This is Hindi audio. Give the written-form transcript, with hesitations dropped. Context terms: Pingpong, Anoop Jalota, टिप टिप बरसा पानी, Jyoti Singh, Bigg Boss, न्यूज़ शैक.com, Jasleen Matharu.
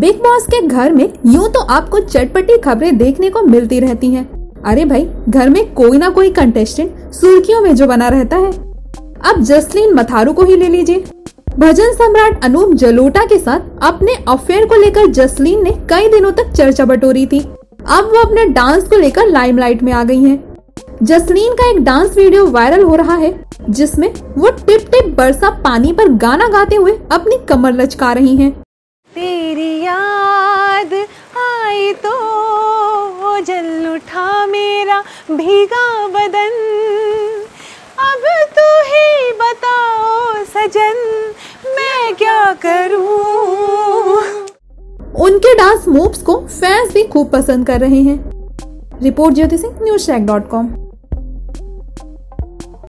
बिग बॉस के घर में यूं तो आपको चटपटी खबरें देखने को मिलती रहती हैं। अरे भाई, घर में कोई ना कोई कंटेस्टेंट सुर्खियों में जो बना रहता है। अब जसलीन मथारू को ही ले लीजिए। भजन सम्राट अनूप जलोटा के साथ अपने अफेयर को लेकर जसलीन ने कई दिनों तक चर्चा बटोरी थी। अब वो अपने डांस को लेकर लाइमलाइट में आ गई हैं। जसलीन का एक डांस वीडियो वायरल हो रहा है जिसमें वो टिप टिप बरसा पानी पर गाना गाते हुए अपनी कमर लचका रही हैं। तेरी याद आई तो जल उठा मेरा भीगा बदन, अब तू ही बताओ सजन मैं क्या करूं। उनके डांस मूव्स को फैंस भी खूब पसंद कर रहे हैं। Report Jyoti Singh, न्यूज़ शैक.com।